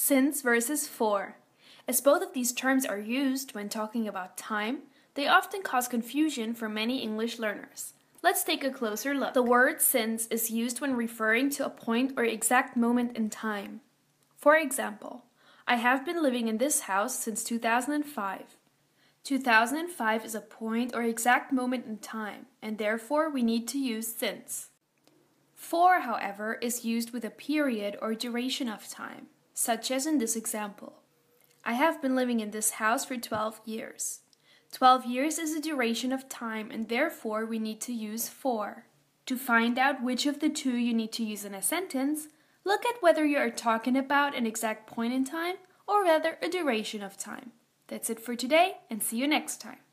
Since versus for. As both of these terms are used when talking about time, they often cause confusion for many English learners. Let's take a closer look. The word since is used when referring to a point or exact moment in time. For example, I have been living in this house since 2005. 2005 is a point or exact moment in time, and therefore we need to use since. For, however, is used with a period or duration of time, such as in this example. I have been living in this house for 12 years. 12 years is a duration of time, and therefore we need to use for. To find out which of the two you need to use in a sentence, look at whether you are talking about an exact point in time or rather a duration of time. That's it for today, and see you next time.